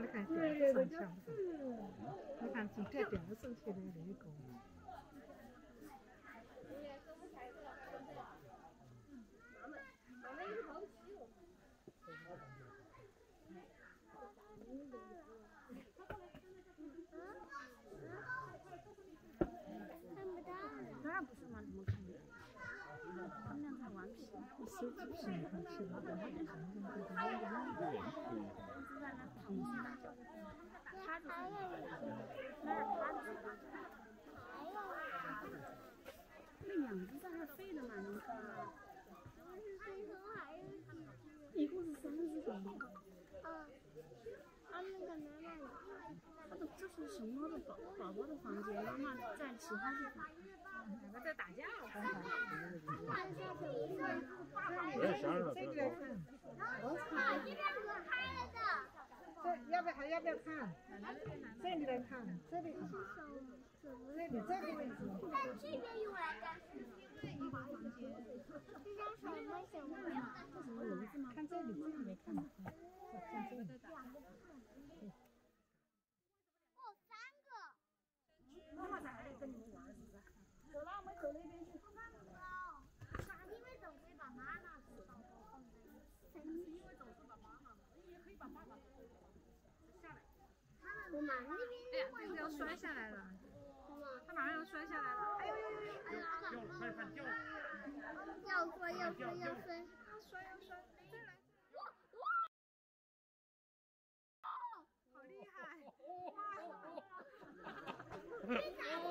我来看点子上去了，我看从这点子上去的雷公。 那两只在那飞的嘛，你看吗？一共是3只。那个这是熊猫的宝宝的房间，妈妈在其他地方。 两个在打架，我看看。这要不要还要不要看？这里来看，这里。这个位置。但这边用来干什么？这叫什么小木鸟？这什么笼子吗？看这里，这里没看到。看这里。 摔下来了，他马上要摔下来了！哎呦呦呦！哎呀，要摔！要摔！再来！哇！好厉害！哇！